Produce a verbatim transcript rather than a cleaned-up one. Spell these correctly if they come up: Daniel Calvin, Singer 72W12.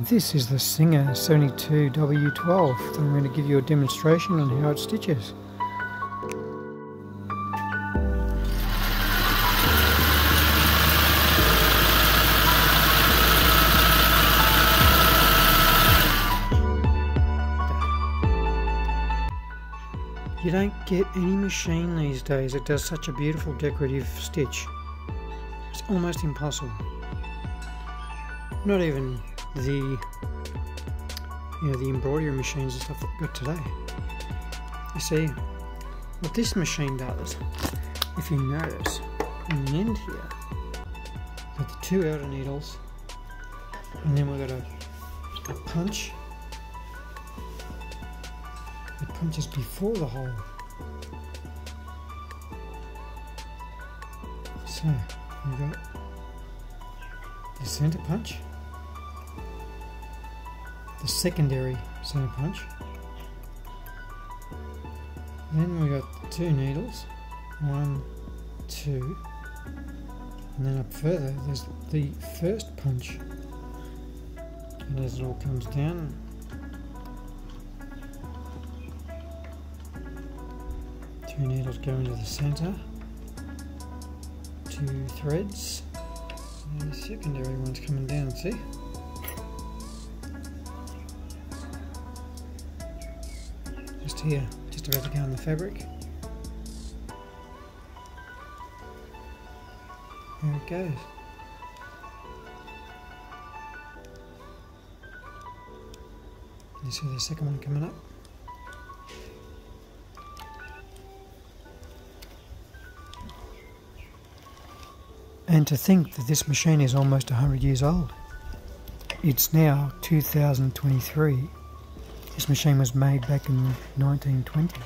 This is the Singer seventy-two W twelve, and I'm going to give you a demonstration on how it stitches. You don't get any machine these days that does such a beautiful decorative stitch. It's almost impossible. Not even the, you know, the embroidery machines and stuff that we've got today. You see, what this machine does, if you notice, in the end here, we've got the two outer needles, and then we've got a, a punch. It punches before the hole. So we've got the centre punch, the secondary centre punch, then we've got two needles, one, two, and then up further there's the first punch, and as it all comes down, two needles go into the centre, two threads, and the secondary one's coming down, see? Just here, just about to go on the fabric. There it goes. You see the second one coming up? And to think that this machine is almost one hundred years old. It's now two thousand twenty-three. This machine was made back in the nineteen twenties.